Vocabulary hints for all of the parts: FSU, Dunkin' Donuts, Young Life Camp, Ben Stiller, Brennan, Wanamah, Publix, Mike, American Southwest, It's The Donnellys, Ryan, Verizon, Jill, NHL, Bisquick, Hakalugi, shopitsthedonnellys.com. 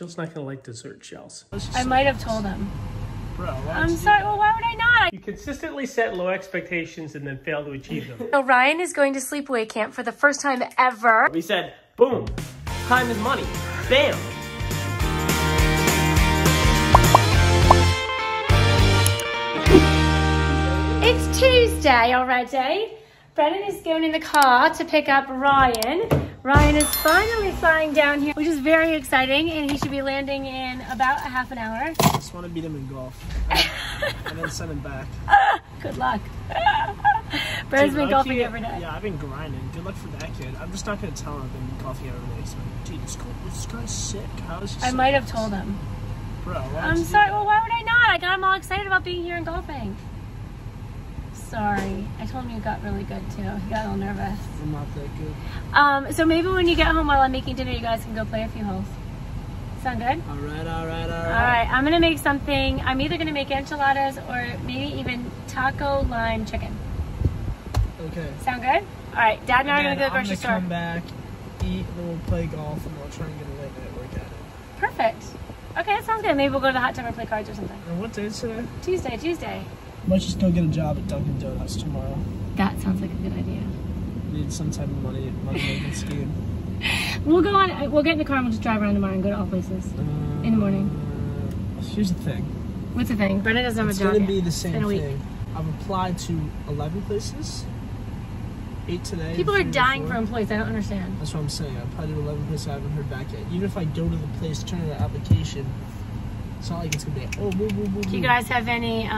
Jill's not gonna like dessert shells. I might have told him. Bro, I'm sorry, well, why would I not? You consistently set low expectations and then fail to achieve them. So Ryan is going to sleepaway camp for the first time ever. We said, boom, time is money, bam. It's Tuesday already. Brennan is going in the car to pick up Ryan. Ryan is finally flying down here, which is very exciting, and he should be landing in about a half an hour. I just want to beat him in golf and then send him back. Good luck. Brennan's been golfing every day. Yeah, I've been grinding. Good luck for that kid. I'm just not going to tell him I've been golfing every day. So, dude, it's cold. This guy's sick. How is he sick? I might have told him. Bro, I'm sorry. Well, why would I not? I got him all excited about being here and golfing. Sorry, I told him you got really good too. He got all nervous. I'm not that good. So maybe when you get home while I'm making dinner, you guys can go play a few holes. Sound good? All right, all right, all right. All right, I'm gonna make something. I'm either gonna make enchiladas or maybe even taco lime chicken. Okay. Sound good? All right, Dad and I are gonna go to the grocery store. I'm gonna come back, eat, and then we'll play golf, and we'll try and get a late night workout. Perfect. Okay, that sounds good. Maybe we'll go to the hot tub or play cards or something. And what day is today? Tuesday, Tuesday. Let's just go get a job at Dunkin' Donuts tomorrow. That sounds like a good idea. We need some type of money-making scheme. We'll go on. We'll get in the car and we'll just drive around tomorrow and go to all places in the morning. Here's the thing. What's the thing? Brennan doesn't have a job. It's gonna be the same thing. I've applied to 11 places. 8 today. People are dying for employees. I don't understand. That's what I'm saying. I've applied to 11 places. I haven't heard back yet. Even if I go to the place, turn in the application. It's not like it's going to be, oh, boo. Do you guys have any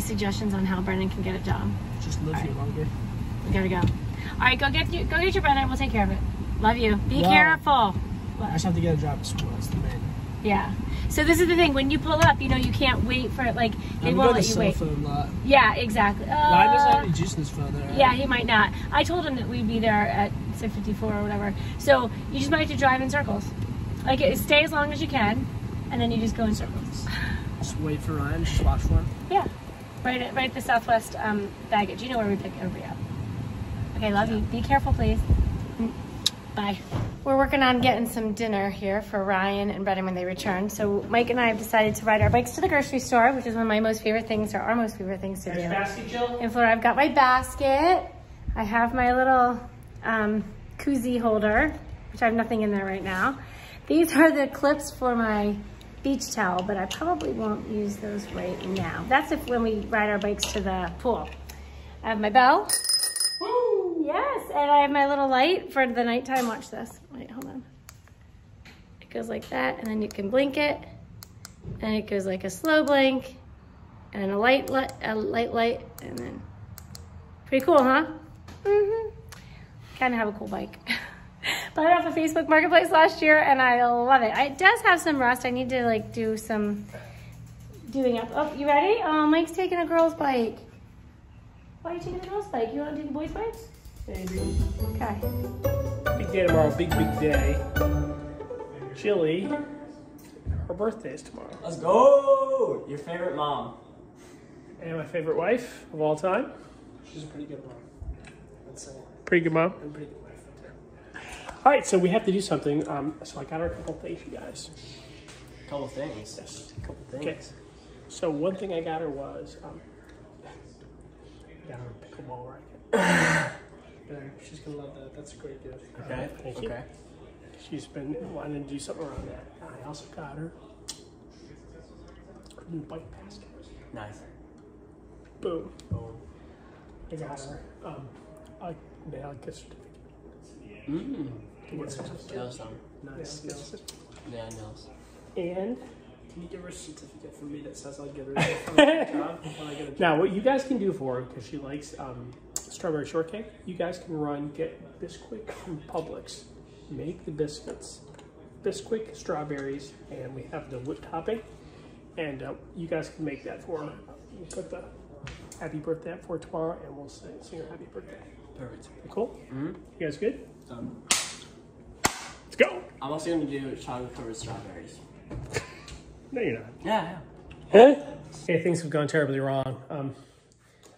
suggestions on how Brennan can get a job? Just live here longer. We got to go. All right, go get your Brennan. We'll take care of it. Love you. Be careful. I just have to get a job at school. That's the main. Yeah. So this is the thing. When you pull up, you know, you can't wait for it. Like, they won't let you wait. Cell phone lot. Yeah, exactly. Ryan doesn't have any juice in his phone there, right? Yeah, he might not. I told him that we'd be there at 6:54 or whatever. So you just might have to drive in circles. Like, stay as long as you can. And then you just go in circles. Just wait for Ryan, just watch for him? Yeah. Right at the Southwest baggage. You know where we pick everybody up. Okay, love you. Be careful, please. Bye. We're working on getting some dinner here for Ryan and Brennan when they return. So Mike and I have decided to ride our bikes to the grocery store, which is one of my most favorite things, or our most favorite things to do. Nice basket, Jill. In Florida, I've got my basket. I have my little koozie holder, which I have nothing in there right now. These are the clips for my beach towel, but I probably won't use those right now. That's if when we ride our bikes to the pool. I have my bell. Hey, yes, and I have my little light for the nighttime. Watch this. Wait, hold on. It goes like that, and then you can blink it, and it goes like a slow blink, and a light, and then pretty cool, huh? Mm-hmm. Kind of have a cool bike. Bought it off of Facebook Marketplace last year, and I love it. It does have some rust. I need to like do some doing up. Oh, you ready? Oh, Mike's taking a girl's bike. Why are you taking a girl's bike? You want to take a boy's bike? Maybe. Okay. Big day tomorrow. Big, big day. Chili. Her birthday is tomorrow. Let's go! Your favorite mom. And my favorite wife of all time. She's a pretty good mom. That's it. Pretty good mom? I'm pretty good. All right, so we have to do something. So I got her a couple things, you guys. A couple things? Yes. A couple things. Okay. So one thing I got her was, I got her a pickleball racket. She's going to love that. That's a great gift. Okay. Thank you. Okay. She's been wanting to do something around that. I also got her a new bike basket. Nice. Boom. Boom. I got her a mail gift certificate. Mmm. Nice. Yeah, nails. And can you give her a certificate for me that says I'll give her a job when I get a job? Now, what you guys can do for her, because she likes strawberry shortcake, you guys can get Bisquick from Publix. Make the biscuits. Bisquick, strawberries, and we have the whipped topping. And you guys can make that for her. We'll put the happy birthday up for tomorrow, and we'll sing her happy birthday. Perfect. Cool? Mm-hmm. You guys good? Done. Let's go! I'm also going to do chocolate-covered strawberries. No, you're not. Yeah, yeah. Huh? Hey, things have gone terribly wrong. I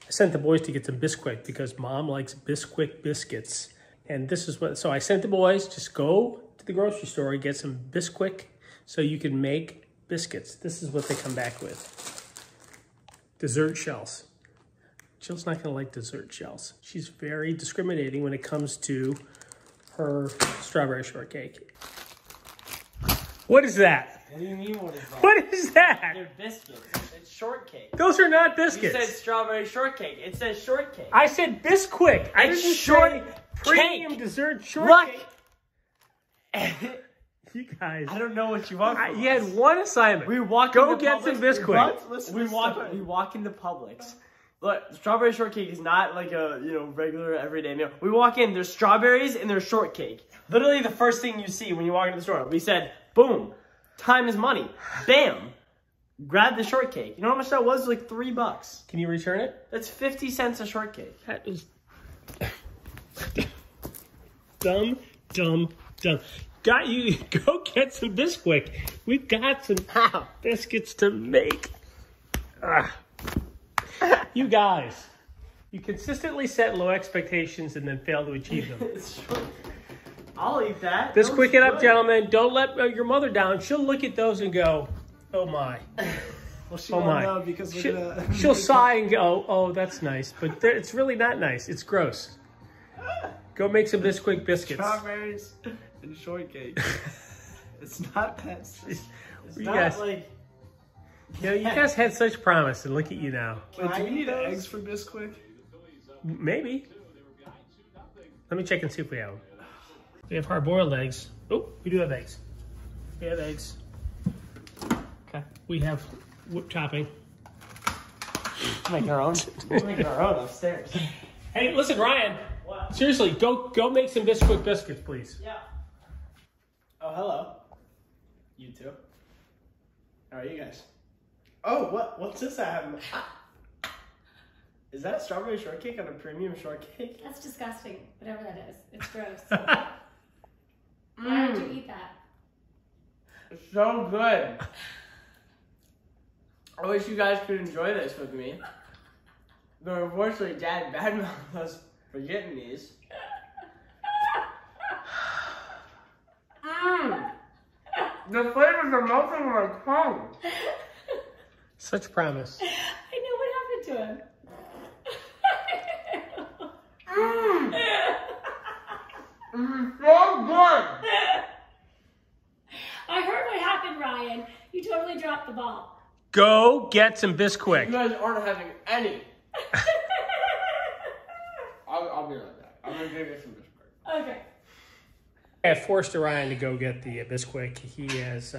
sent the boys to get some Bisquick because Mom likes Bisquick biscuits. And this is what... So I sent the boys, just go to the grocery store and get some Bisquick so you can make biscuits. This is what they come back with. Dessert shells. Jill's not gonna like dessert shells. She's very discriminating when it comes to her strawberry shortcake. What is that? What do you mean what is that? What is that? They're biscuits. It's shortcake. Those are not biscuits. You said strawberry shortcake. It says shortcake. I said Bisquick. I didn't say premium dessert shortcake. Look. You guys. I don't know what you want. You had one assignment. We walk. Go get some Bisquick. We walk into Publix. Look, strawberry shortcake is not like a, you know, regular everyday meal. We walk in, there's strawberries and there's shortcake. Literally the first thing you see when you walk into the store. We said, boom, time is money. Bam, grab the shortcake. You know how much that was? Like $3. Can you return it? That's 50 cents a shortcake. That is dumb, dumb, dumb. Got you. Go get some Bisquick. We've got some biscuits to make. Ugh. You guys, you consistently set low expectations and then fail to achieve them. I'll eat that. Just quick it up, gentlemen. Don't let your mother down. She'll look at those and go, oh my. Well, she won't know because we're gonna... She'll sigh and go, oh, that's nice. But it's really not nice. It's gross. Go make some Bisquick biscuits. Strawberries and shortcake. It's not that... It's not guys, like... You know, you guys had such promise, and look at you now. Wait, do we need eggs for Bisquick? Maybe. Let me check and see if we have them. We have hard-boiled eggs. Oh, we do have eggs. We have eggs. Okay. We have whipped topping. We'll make our own. We'll make our own upstairs. Hey, listen, Ryan. What? Seriously, go make some Bisquick biscuits, please. Yeah. Oh, hello. You too. How are you guys? Oh, what's this I have? Is that strawberry shortcake on a premium shortcake? That's disgusting, whatever that is. It's gross. Why would you eat that? It's so good. I wish you guys could enjoy this with me. But unfortunately, Dad badmouthed us for getting these. The flavors are melting in my tongue. Such promise. I know what happened to him. This is so good. I heard what happened, Ryan. You totally dropped the ball. Go get some Bisquick. You guys aren't having any. I'll be like that. I'm going to go get some Bisquick. Okay. I forced Ryan to go get the Bisquick. He has...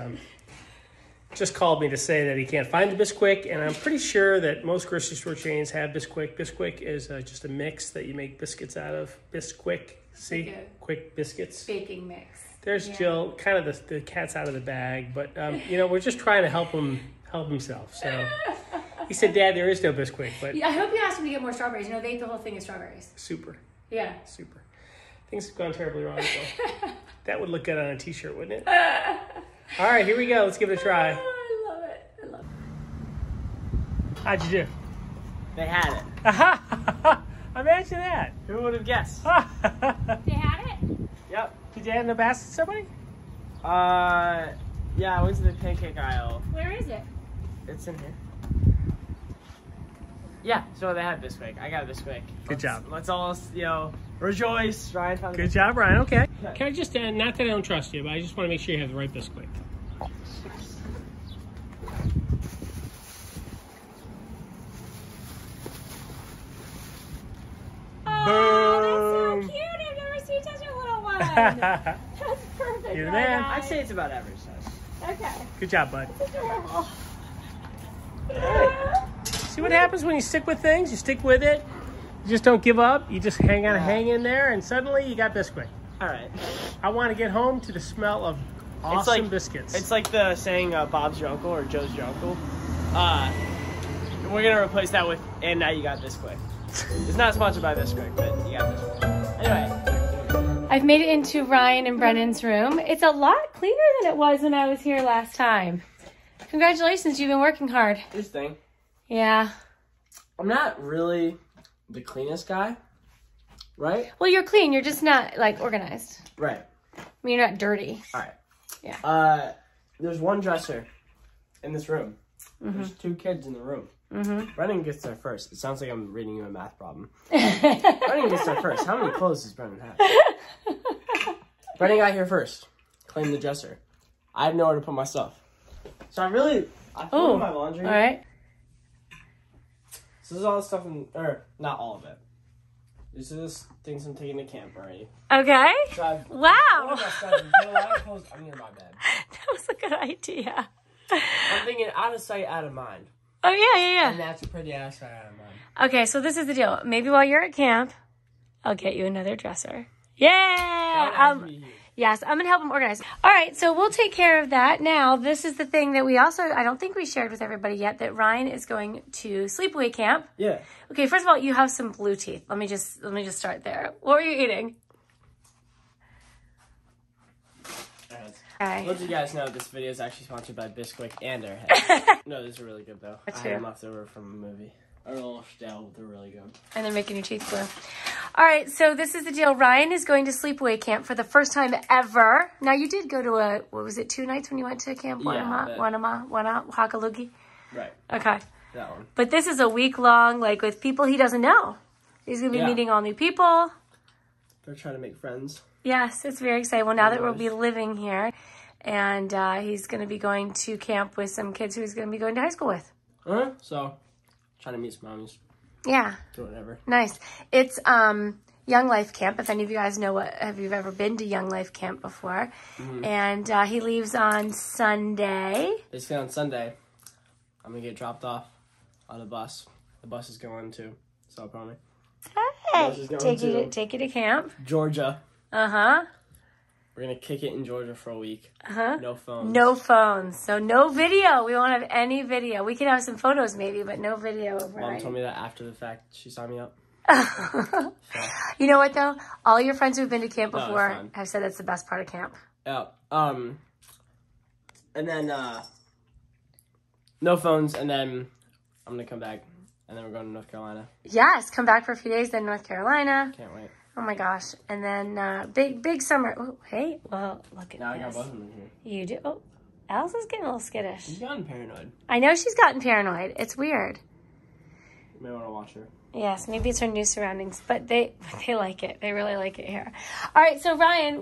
just called me to say that he can't find the Bisquick, and I'm pretty sure that most grocery store chains have Bisquick. Bisquick is just a mix that you make biscuits out of. Bisquick, see? Quick biscuits. Baking mix. There's Jill, kind of the cat's out of the bag, but you know, we're just trying to help him help himself. So he said, Dad, there is no Bisquick, but yeah, I hope you asked him to get more strawberries. You know, they ate the whole thing of strawberries. Super. Yeah. Super. Things have gone terribly wrong. So. That would look good on a t-shirt, wouldn't it? All right, here we go. Let's give it a try. Oh, I love it. I love it. How'd you do? They had it. Aha! Imagine that. Who would have guessed? They had it? Yep. Did you add in a basket somebody? Yeah, I went to the pancake aisle. Where is it? It's in here. Yeah, so they had Bisquick. I got Bisquick. Good job. Let's all, you know, rejoice. Ryan found Good job, Ryan. Okay. Can I just, not that I don't trust you, but I just want to make sure you have the right Bisquick. Oh, that's so cute. I've never seen such a little one. That's perfect. You're the man. I'd say it's about average size. Okay. Good job, bud. That's adorable. Hey. See what happens when you stick with things? You stick with it. You just don't give up. You just hang in there, and suddenly you got Bisquick. All right. I want to get home to the smell of awesome biscuits. It's like the saying, Bob's your uncle or Joe's your uncle. We're going to replace that with, and now you got Bisquick. It's not sponsored by Bisquick, but you got Bisquick. Anyway. I've made it into Ryan and Brennan's room. It's a lot cleaner than it was when I was here last time. Congratulations, you've been working hard. This thing. Yeah. I'm not really the cleanest guy, right? Well, you're clean. You're just not, like, organized. Right. I mean, you're not dirty. All right. Yeah. There's one dresser in this room. Mm-hmm. There's two kids in the room. Mm-hmm. Brennan gets there first. It sounds like I'm reading you a math problem. Brennan gets there first. How many clothes does Brennan have? Brennan got here first. Claimed the dresser. I have nowhere to put my stuff. So I put in my laundry. All right. So this is all the stuff in, or not all of it. This is things I'm taking to camp already. Okay. So a lot of clothes under my bed. That was a good idea. I'm thinking out of sight, out of mind. Oh, yeah, yeah, yeah. And that's pretty out of sight, out of mind. Okay, so this is the deal. Maybe while you're at camp, I'll get you another dresser. Yeah! Yes, I'm going to help them organize. All right, so we'll take care of that. Now, this is the thing that we also, I don't think we shared with everybody yet, that Ryan is going to sleepaway camp. Yeah. Okay, first of all, you have some blue teeth. Let me just start there. What were you eating? I'll let you guys know this video is actually sponsored by Bisquick and our heads. No, these are really good, though. That's true. I had them left over from a movie. They're a little stale, but they're really good. And they're making your teeth blue. All right, so this is the deal. Ryan is going to sleepaway camp for the first time ever. Now, you did go to two nights when you went to camp? Wanamah, yeah, Wanamah, Hakalugi? Right. Okay. That one. But this is a week-long, like, with people he doesn't know. He's going to be meeting all new people. They're trying to make friends. Yes, it's very exciting. Well, now that we'll be living here, and he's going to be going to camp with some kids who he's going to be going to high school with. All right, so... trying to meet some mommies. Yeah. Do whatever. Nice. It's Young Life Camp. If any of you guys know have you ever been to Young Life Camp before? Mm-hmm. And he leaves on Sunday. Basically on Sunday, I'm going to get dropped off on a bus. The bus is going to South Carolina. Hey. Take you to camp. Georgia. Uh-huh. We're going to kick it in Georgia for a week. Uh-huh. No phones. No phones. So no video. We won't have any video. We can have some photos maybe, but no video. Mom told me that after the fact. She signed me up. So. You know what, though? All your friends who've been to camp before have said that's the best part of camp. Yeah. And then no phones, and then I'm going to come back, and then we're going to North Carolina. Yes. Come back for a few days, then North Carolina. Can't wait. Oh my gosh. And then big summer. Oh, hey. Well, look at this. I got both of them in here. You do? Oh, Alice is getting a little skittish. She's gotten paranoid. I know she's gotten paranoid. It's weird. You may want to watch her. Yes, maybe it's her new surroundings, but they like it. They really like it here. All right, so Ryan,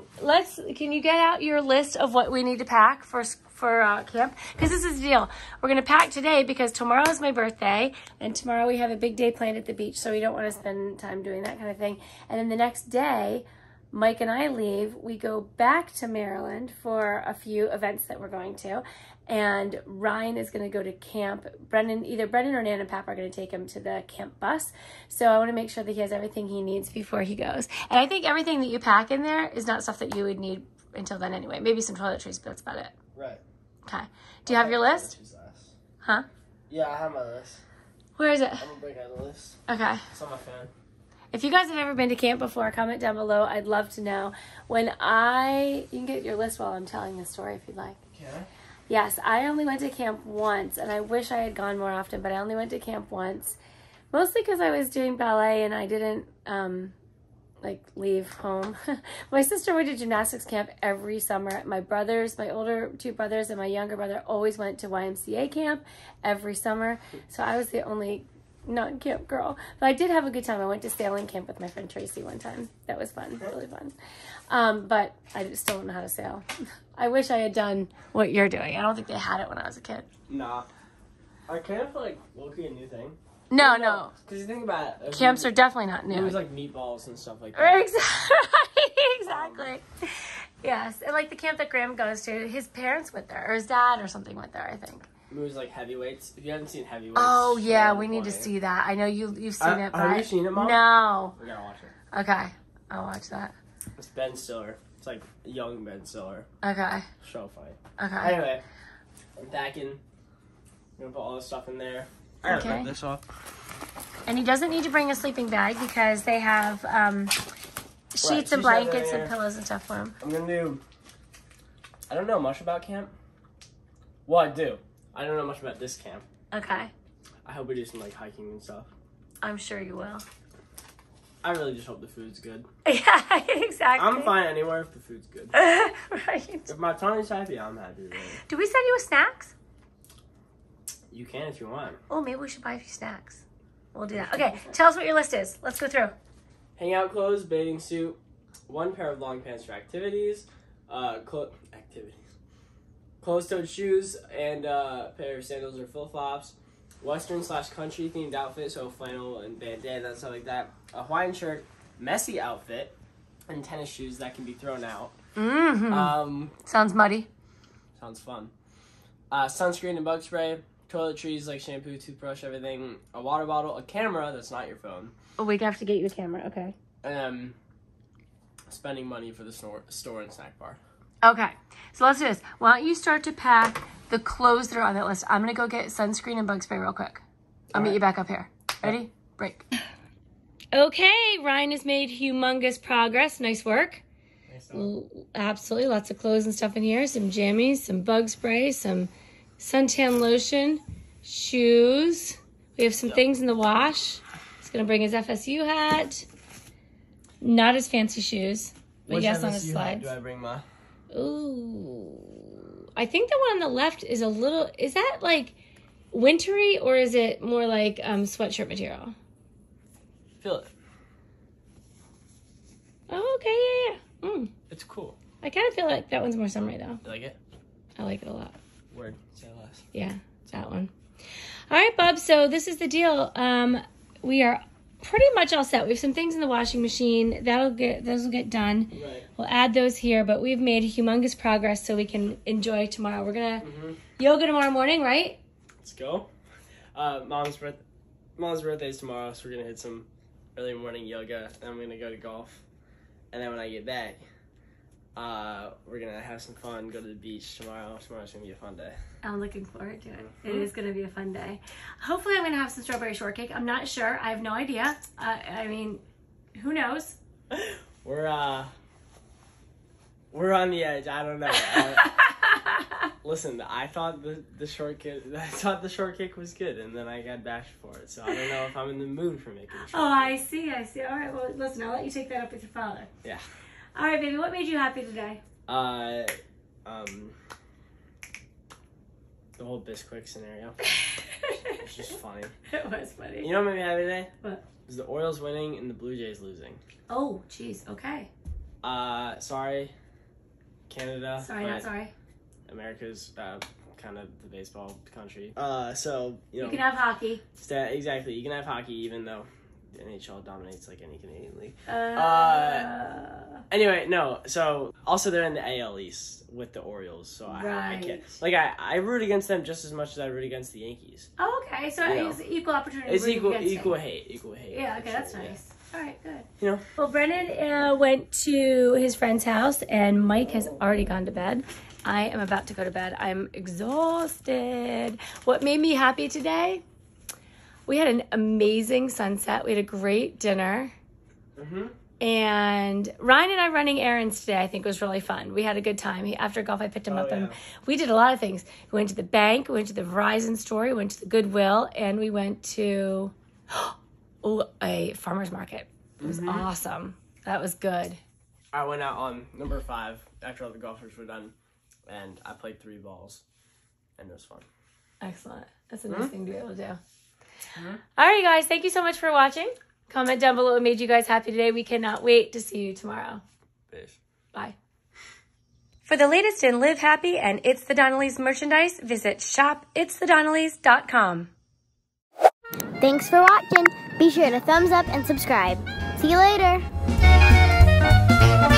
can you get out your list of what we need to pack for camp? Because this is the deal. We're going to pack today because tomorrow is my birthday, and tomorrow we have a big day planned at the beach, so we don't want to spend time doing that kind of thing. And then the next day, Mike and I leave. We go back to Maryland for a few events that we're going to, and Ryan is going to go to camp. Either Brennan or Nan and Pap are going to take him to the camp bus. So I want to make sure that he has everything he needs before he goes. And I think everything that you pack in there is not stuff that you would need until then anyway. Maybe some toiletries, but that's about it. Right. Okay. Do you have your list? Huh? Yeah, I have my list. Where is it? I'm gonna break out the list. Okay. It's on my phone. If you guys have ever been to camp before, comment down below. I'd love to know. You can get your list while I'm telling the story if you'd like. Okay. Yes, I only went to camp once, and I wish I had gone more often, but I only went to camp once, mostly because I was doing ballet and I didn't leave home. My sister went to gymnastics camp every summer. My older two brothers and my younger brother always went to YMCA camp every summer. So I was the only non-camp girl. But I did have a good time. I went to sailing camp with my friend Tracy one time. That was fun, really fun. But I still don't know how to sail. I wish I had done what you're doing. I don't think they had it when I was a kid. Nah. I kind of feel like low-key a new thing. No. Because you think about it. Camps are definitely not new. It was like meatballs and stuff like that. Exactly. Yes. And like the camp that Graham goes to, his parents went there, or his dad or something went there, I think. Movies like Heavyweights. If you haven't seen Heavyweights. Oh, yeah. We need to see that. I know you've seen it. Have you seen it, Mom? No. We gotta watch it. Okay. I'll watch that. It's Ben Stiller. It's like young Ben Stiller. Okay. Show fight. Okay. Anyway, I'm packing. I'm gonna put all this stuff in there. I gotta rip this off. And he doesn't need to bring a sleeping bag because they have sheets and blankets and pillows and stuff for him. I don't know much about camp. Well, I do. I don't know much about this camp. Okay. I hope we do some hiking and stuff. I'm sure you will. I really just hope the food's good. Yeah, exactly. I'm fine anywhere if the food's good. Right. If my tummy's happy, I'm happy today. Do we send you snacks? You can if you want. Oh, maybe we should buy a few snacks. We'll do that. Okay, tell us what your list is. Let's go through. Hangout clothes, bathing suit, one pair of long pants for activities, closed-toed shoes, and a pair of sandals or flip-flops. Western/country themed outfit, so flannel and bandana and stuff like that. A Hawaiian shirt, messy outfit, and tennis shoes that can be thrown out. Mm-hmm. Sounds muddy. Sounds fun. Sunscreen and bug spray, toiletries like shampoo, toothbrush, everything. A water bottle, a camera that's not your phone. Oh, we have to get you a camera, okay. And spending money for the store and snack bar. Okay, so let's do this. Why don't you start to pack the clothes that are on that list? I'm going to go get sunscreen and bug spray real quick. I'll meet you back up here. Ready? Yep. Break. Okay, Ryan has made humongous progress. Nice work. Nice job. Absolutely. Lots of clothes and stuff in here. Some jammies, some bug spray, some suntan lotion, shoes. We have some things in the wash. He's going to bring his FSU hat. Not his fancy shoes, but which yes, FSU on his slides. Hat do I bring my... Ooh, I think the one on the left is a little, is that like wintry or is it more like sweatshirt material? Feel it. Oh, okay, yeah, yeah. Mm. It's cool. I kind of feel like that one's more summery though. You like it? I like it a lot. Word, say less. Yeah, that one. All right, Bob, so this is the deal. We are pretty much all set. We have some things in the washing machine. Those will get done. Right. We'll add those here, but we've made humongous progress so we can enjoy tomorrow. We're going to yoga tomorrow morning, right? Let's go. Mom's birthday is tomorrow, so we're going to hit some early morning yoga. Then I'm going to go to golf. And then when I get back, we're going to have some fun, go to the beach tomorrow. Tomorrow's going to be a fun day. I'm looking forward to it. It is going to be a fun day. Hopefully I'm going to have some strawberry shortcake. I'm not sure. I have no idea. I mean, who knows? We're on the edge. I don't know. Listen, I thought the shortcake was good, and then I got bashed for it. So I don't know if I'm in the mood for making shortcake. Oh, I see. I see. All right. Well, listen, I'll let you take that up with your father. Yeah. All right, baby, what made you happy today? The whole Bisquick scenario. It's just funny. It was funny. You know what made me happy today? What? It was the Orioles winning and the Blue Jays losing. Oh, jeez, okay. Sorry, Canada. Sorry, not sorry. America's kind of the baseball country. So, you know. You can have hockey. Exactly, you can have hockey even though the NHL dominates like any Canadian league. Anyway, no, so also they're in the AL East with the Orioles, so I can't. Like, I root against them just as much as I root against the Yankees. Oh, okay, so it's equal opportunity. It's equal hate. Yeah, okay, that's nice. Yeah. All right, good. You know? Well, Brennan went to his friend's house, and Mike has already gone to bed. I am about to go to bed. I'm exhausted. What made me happy today? We had an amazing sunset. We had a great dinner. Mm-hmm. And Ryan and I running errands today, I think, was really fun. We had a good time. After golf, I picked him up, and we did a lot of things. We went to the bank, we went to the Verizon store, we went to the Goodwill, and we went to a farmer's market. It was awesome. That was good. I went out on number 5 after all the golfers were done, and I played 3 balls, and it was fun. Excellent. That's a nice thing to be able to do. All right, guys. Thank you so much for watching. Comment down below what made you guys happy today. We cannot wait to see you tomorrow. Peace. Bye. For the latest in Live Happy and It's the Donnellys merchandise, visit shopitsthedonnellys.com. Thanks for watching. Be sure to thumbs up and subscribe. See you later.